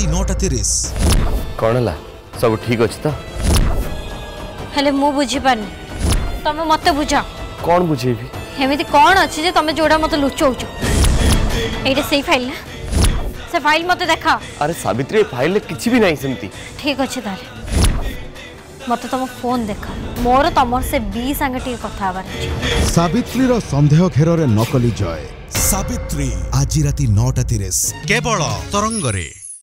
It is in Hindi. राति 9:30 कौन ला सब ठीक अछि त हेले मु बुझि पानी तमे मते बुझा कौन बुझेबी हेमिति कौन अछि जे तमे जोडा मते लुचौ छ एटा सेही फाइल ना से फाइल मते देखा अरे सावित्री फाइल ले किछि भी नाही सेमती ठीक अछि ताले मते तम फोन देखा मोर तमर से 20 सांगटी कथा बार सावित्री रो संदेह घेर रे नकली जय सावित्री आज राति 9:30 केवल तरंग रे।